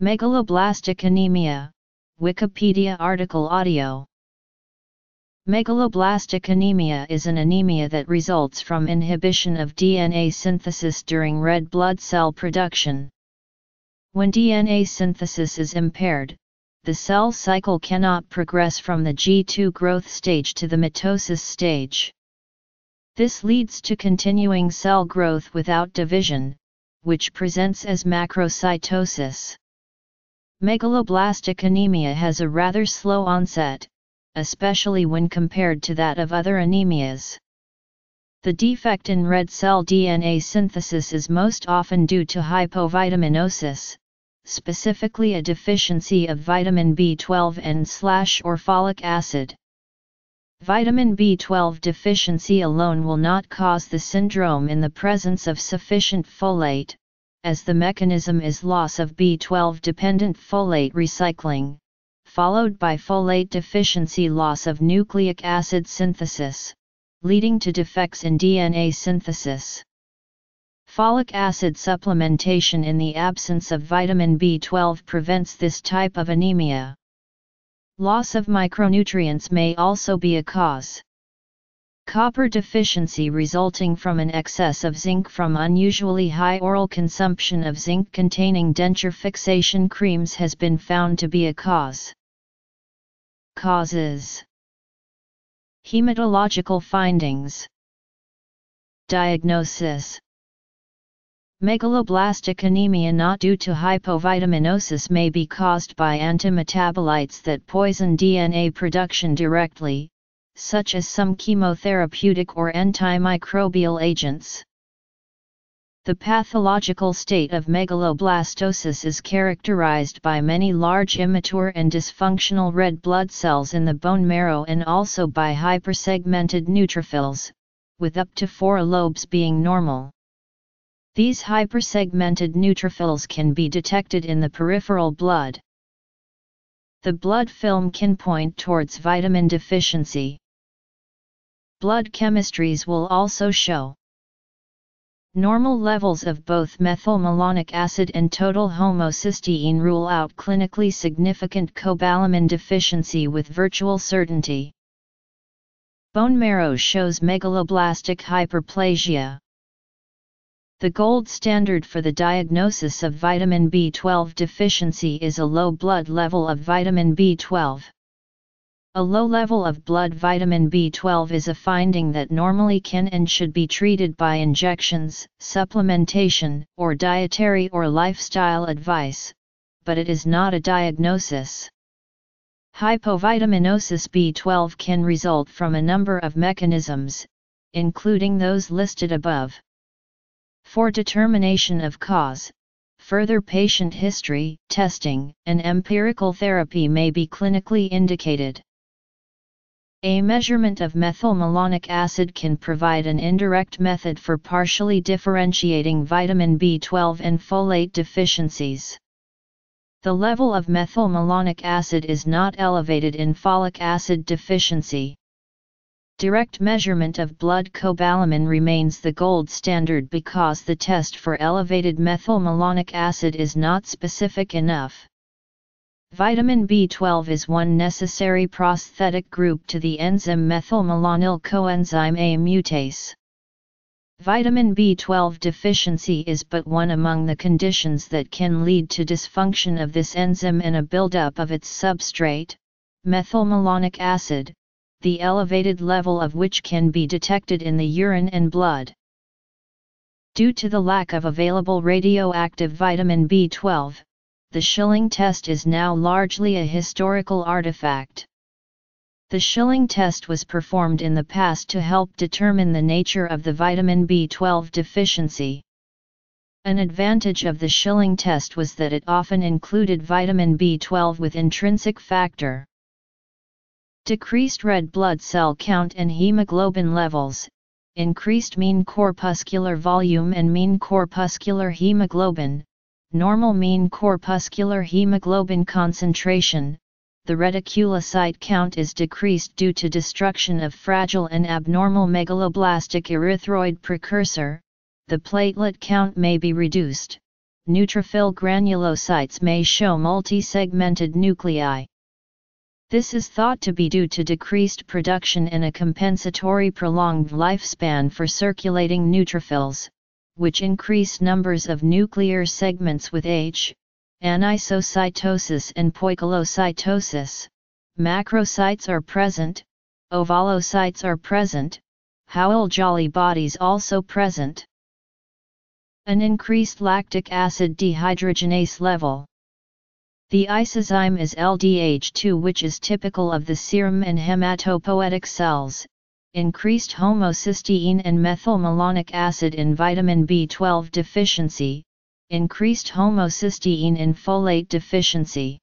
Megaloblastic anemia, Wikipedia article audio. Megaloblastic anemia is an anemia that results from inhibition of DNA synthesis during red blood cell production. When DNA synthesis is impaired, the cell cycle cannot progress from the G2 growth stage to the mitosis stage. This leads to continuing cell growth without division, which presents as macrocytosis. Megaloblastic anemia has a rather slow onset, especially when compared to that of other anemias. The defect in red cell DNA synthesis is most often due to hypovitaminosis, specifically a deficiency of vitamin B12 and/or folic acid. Vitamin B12 deficiency alone will not cause the syndrome in the presence of sufficient folate, as the mechanism is loss of B12-dependent folate recycling, followed by folate deficiency loss of nucleic acid synthesis, leading to defects in DNA synthesis. Folic acid supplementation in the absence of vitamin B12 prevents this type of anemia. Loss of micronutrients may also be a cause. Copper deficiency resulting from an excess of zinc from unusually high oral consumption of zinc-containing denture fixation creams has been found to be a cause. Causes: hematological findings. Diagnosis: megaloblastic anemia not due to hypovitaminosis may be caused by antimetabolites that poison DNA production directly, such as some chemotherapeutic or antimicrobial agents. The pathological state of megaloblastosis is characterized by many large immature and dysfunctional red blood cells in the bone marrow and also by hypersegmented neutrophils, with up to 4 lobes being normal. These hypersegmented neutrophils can be detected in the peripheral blood. The blood film can point towards vitamin deficiency. Blood chemistries will also show normal levels of both methylmalonic acid and total homocysteine rule out clinically significant cobalamin deficiency with virtual certainty. Bone marrow shows megaloblastic hyperplasia. The gold standard for the diagnosis of vitamin B12 deficiency is a low blood level of vitamin B12. A low level of blood vitamin B12 is a finding that normally can and should be treated by injections, supplementation, or dietary or lifestyle advice, but it is not a diagnosis. Hypovitaminosis B12 can result from a number of mechanisms, including those listed above. For determination of cause, further patient history, testing, and empirical therapy may be clinically indicated. A measurement of methylmalonic acid can provide an indirect method for partially differentiating vitamin B12 and folate deficiencies. The level of methylmalonic acid is not elevated in folic acid deficiency. Direct measurement of blood cobalamin remains the gold standard because the test for elevated methylmalonic acid is not specific enough. Vitamin B12 is one necessary prosthetic group to the enzyme methylmalonyl coenzyme A mutase. Vitamin B12 deficiency is but one among the conditions that can lead to dysfunction of this enzyme and a buildup of its substrate, methylmalonic acid, the elevated level of which can be detected in the urine and blood. Due to the lack of available radioactive vitamin B12, the Schilling test is now largely a historical artifact. The Schilling test was performed in the past to help determine the nature of the vitamin B12 deficiency. An advantage of the Schilling test was that it often included vitamin B12 with intrinsic factor. Decreased red blood cell count and hemoglobin levels, increased mean corpuscular volume and mean corpuscular hemoglobin, normal mean corpuscular hemoglobin concentration, the reticulocyte count is decreased due to destruction of fragile and abnormal megaloblastic erythroid precursor, the platelet count may be reduced, neutrophil granulocytes may show multi-segmented nuclei. This is thought to be due to decreased production and a compensatory prolonged lifespan for circulating neutrophils, which increase numbers of nuclear segments with age, anisocytosis and poikilocytosis, macrocytes are present, ovalocytes are present, Howell-Jolly bodies also present. An increased lactic acid dehydrogenase level. The isozyme is LDH2, which is typical of the serum and hematopoietic cells, increased homocysteine and methylmalonic acid in vitamin B12 deficiency, increased homocysteine in folate deficiency.